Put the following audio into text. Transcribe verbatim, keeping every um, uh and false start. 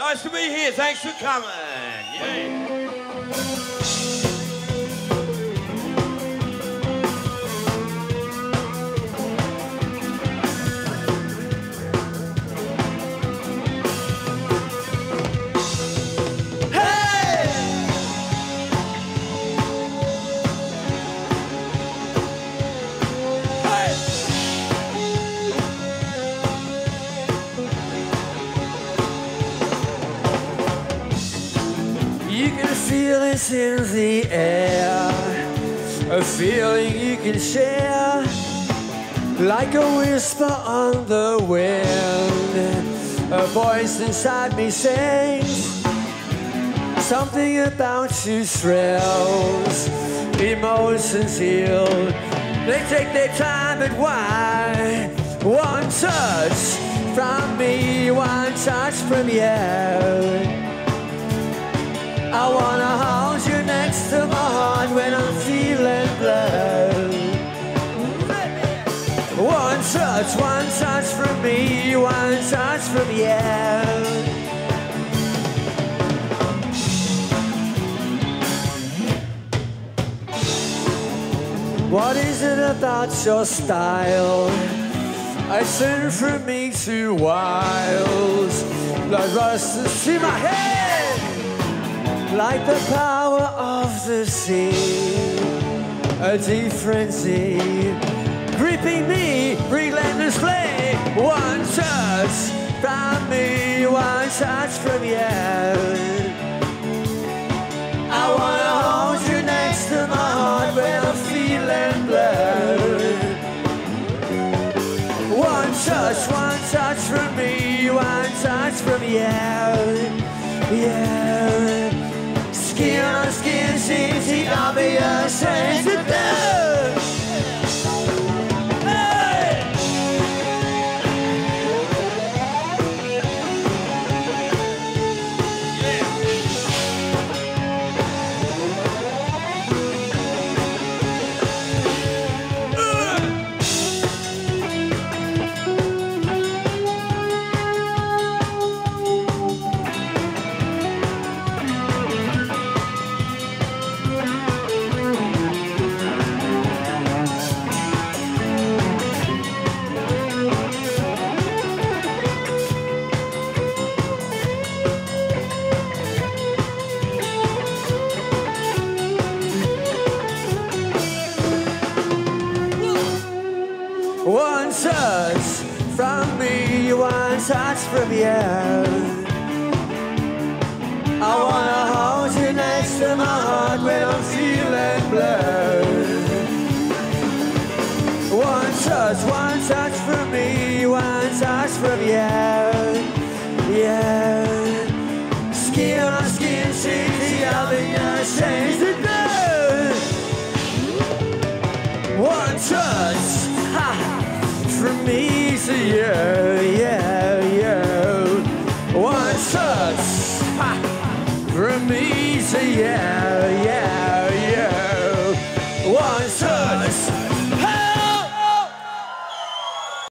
Nice to be here. Thanks for coming. Yeah. Feel is in the air, a feeling you can share, like a whisper on the wind. A voice inside me sings, something about you thrills. Emotions heal, they take their time, but why? One touch from me, one touch from you. I wanna hold you next to my heart when I'm feeling blue. One touch, one touch from me, one touch from you. What is it about your style? I send from me to wild, like rust to my head, like the power of the sea, a different sea, gripping me, relentlessly. One touch from me, one touch from you. I wanna hold you next to my heart when I'm feeling blue. One touch, one touch from me, one touch from you, yeah. Skin on skin seems the obvious thing to do. Hey! Yeah. One touch from me, one touch from you. I wanna hold you next to my heart when I'm feeling blue. One touch, one touch from me, one touch from you, yeah. Skin on skin, she's the other, she's the blue. One touch, ha! From me to you, yeah, yeah. One touch, ha, from me to you, yeah, yeah. One touch.